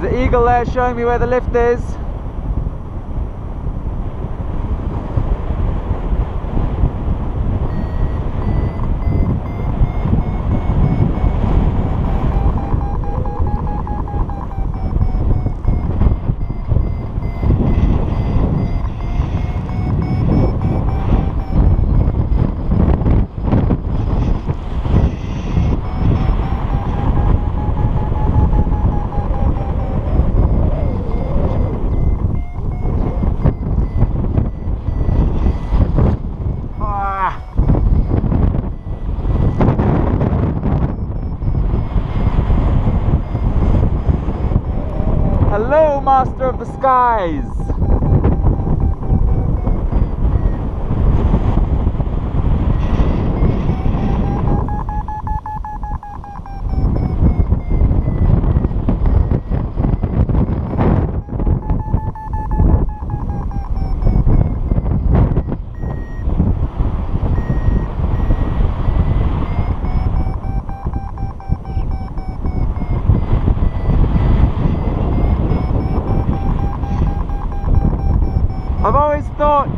There's an eagle there showing me where the lift is. Hello, Master of the Skies! I've always thought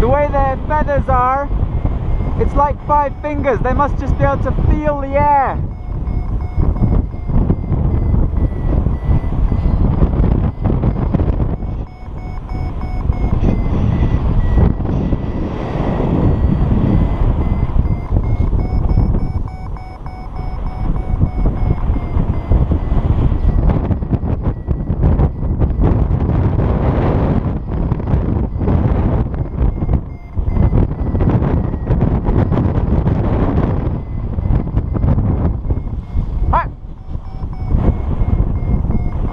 the way their feathers are, it's like 5 fingers. They must just be able to feel the air.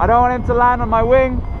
I don't want him to land on my wing.